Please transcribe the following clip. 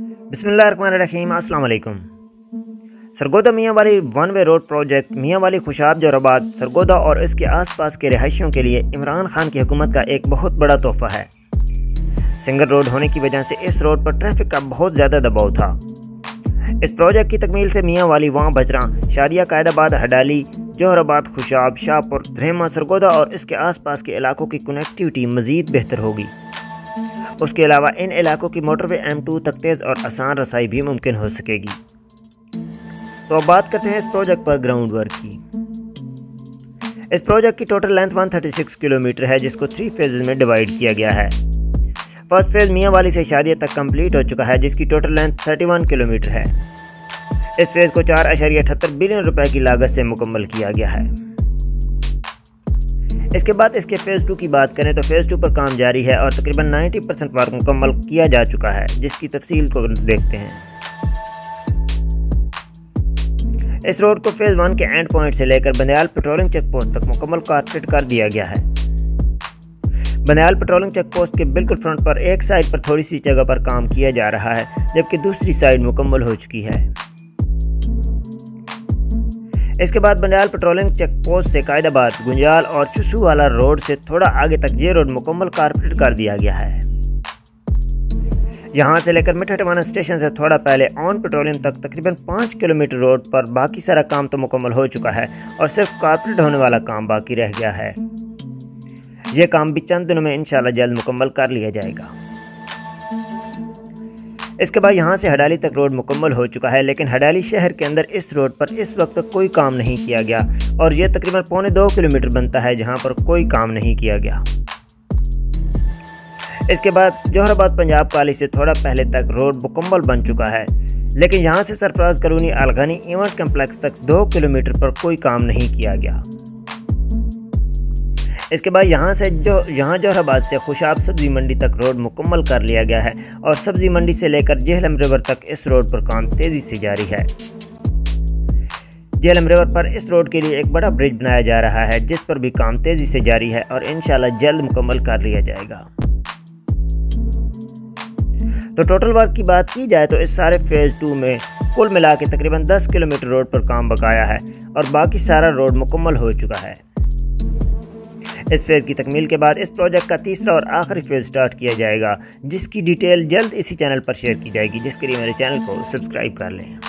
बिस्मिल्लाहिर्रहमानिर्रहीम। अस्सलाम वालेकुम। Sargodha Mianwali one way road project Mianwali Khushab Jauharabad Sargodha और इसके आसपास के रिहायशियों के लिए इमरान खान की हुकूमत का एक बहुत बड़ा तोहफा है। सिंगल रोड होने की वजह से इस रोड पर ट्रैफिक का बहुत ज़्यादा दबाव था। इस प्रोजेक्ट की तकमील से मियांवाली, वां बजरा, शारिया, कायदाबाद, हडाली, जौहराबाद, खुशाब, शाहपुर, धरेमा, सरगोधा और इसके आसपास के इलाकों की कनेक्टिविटी मज़ीद बेहतर होगी। उसके अलावा इन इलाकों की मोटरवे M2 तक तेज़ और आसान रसाई भी मुमकिन हो सकेगी। तो अब बात करते हैं इस प्रोजेक्ट पर ग्राउंड वर्क की। इस प्रोजेक्ट की टोटल लेंथ 136 किलोमीटर है, जिसको 3 फेजेज में डिवाइड किया गया है। फर्स्ट फेज़ मियांवाली से शादिया तक कंप्लीट हो चुका है, जिसकी टोटल लेंथ 31 किलोमीटर है। इस फेज़ को 4.78 बिलियन रुपए की लागत से मुकम्मल किया गया है। इसके बाद इसके फेज़ 2 की बात करें तो फेज़ 2 पर काम जारी है और तकरीबन 90% वर्क मुकम्मल किया जा चुका है, जिसकी तफसील को देखते हैं। इस रोड को फेज़ 1 के एंड पॉइंट से लेकर बनियाल पेट्रोलिंग चेक पोस्ट तक मुकम्मल कारपेट कर दिया गया है। बनियाल पेट्रोलिंग चेक पोस्ट के बिल्कुल फ्रंट पर एक साइड पर थोड़ी सी जगह पर काम किया जा रहा है, जबकि दूसरी साइड मुकम्मल हो चुकी है। इसके बाद बनियाल पेट्रोलिंग चेक पोस्ट से कायदाबाद, गुंजाल और चुसू वाला रोड से थोड़ा आगे तक ये रोड मुकम्मल कारपेट कर दिया गया है। यहाँ से लेकर मिठा स्टेशन से थोड़ा पहले ऑन पेट्रोलियम तक तकरीबन 5 किलोमीटर रोड पर बाकी सारा काम तो मुकम्मल हो चुका है और सिर्फ कारपेट होने वाला काम बाकी रह गया है। यह काम भी चंद दिनों में इंशाल्लाह जल्द मुकम्मल कर लिया जाएगा। इसके बाद यहाँ से हडाली तक रोड मुकम्मल हो चुका है, लेकिन हडाली शहर के अंदर इस रोड पर इस वक्त तक कोई काम नहीं किया गया और यह तकरीबन पौने 2 किलोमीटर बनता है, जहाँ पर कोई काम नहीं किया गया। इसके बाद जौहराबाद पंजाब काली से थोड़ा पहले तक रोड मुकम्मल बन चुका है, लेकिन यहाँ से सरफराज कॉलोनी अलगानी इवेंट कम्प्लेक्स तक 2 किलोमीटर पर कोई काम नहीं किया गया। इसके बाद यहाँ जौहराबाद से खुशाब सब्ज़ी मंडी तक रोड मुकम्मल कर लिया गया है और सब्ज़ी मंडी से लेकर झेलम रिवर तक इस रोड पर काम तेज़ी से जारी है। झेलम रिवर पर इस रोड के लिए एक बड़ा ब्रिज बनाया जा रहा है, जिस पर भी काम तेज़ी से जारी है और इंशाल्लाह जल्द मुकम्मल कर लिया जाएगा। तो टोटल वर्क की बात की जाए तो इस सारे फेज़ 2 में कुल मिला के तकरीबन 10 किलोमीटर रोड पर काम बकाया है और बाकी सारा रोड मुकम्मल हो चुका है। इस फेज़ की तकमील के बाद इस प्रोजेक्ट का तीसरा और आखिरी फेज़ स्टार्ट किया जाएगा, जिसकी डिटेल जल्द इसी चैनल पर शेयर की जाएगी, जिसके लिए मेरे चैनल को सब्सक्राइब कर लें।